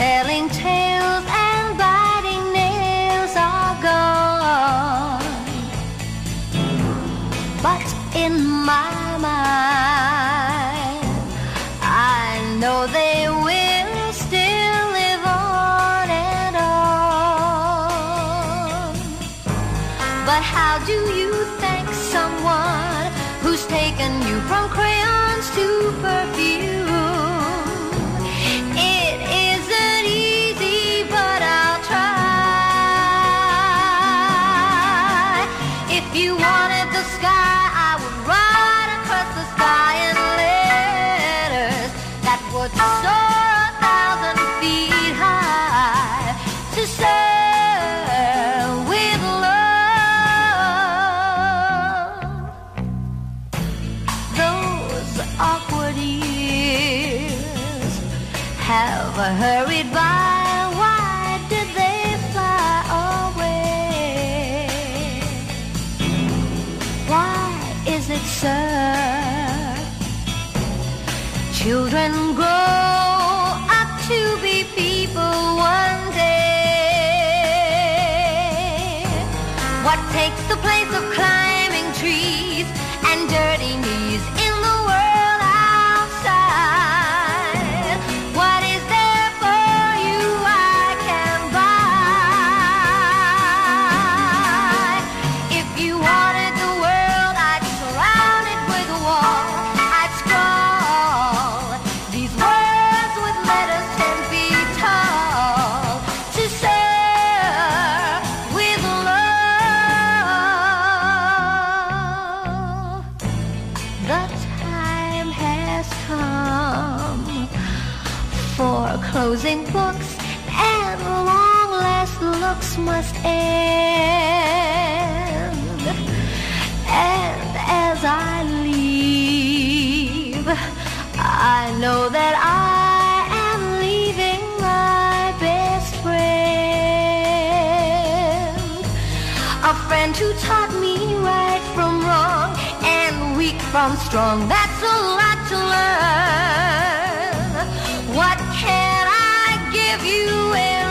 telling tales and biting nails are gone. But in my mind, I know they will still live on and on. But how do you thank someone who's taken you from crayons to perfume? If you wanted the sky, I would ride across the sky in letters that would soar 1,000 feet high. To sir, with love. Those awkward years have hurried by. Sir, children grow up to be people one day. What takes the place of climbing trees and dirty knees in the world outside? What is there for you I can buy? If you wanted the world, I'd surround. For closing books and long-lost looks must end. And as I leave, I know that I am leaving my best friend. A friend who taught me right from wrong and weak from strong. That's a lot to learn. What can I give you in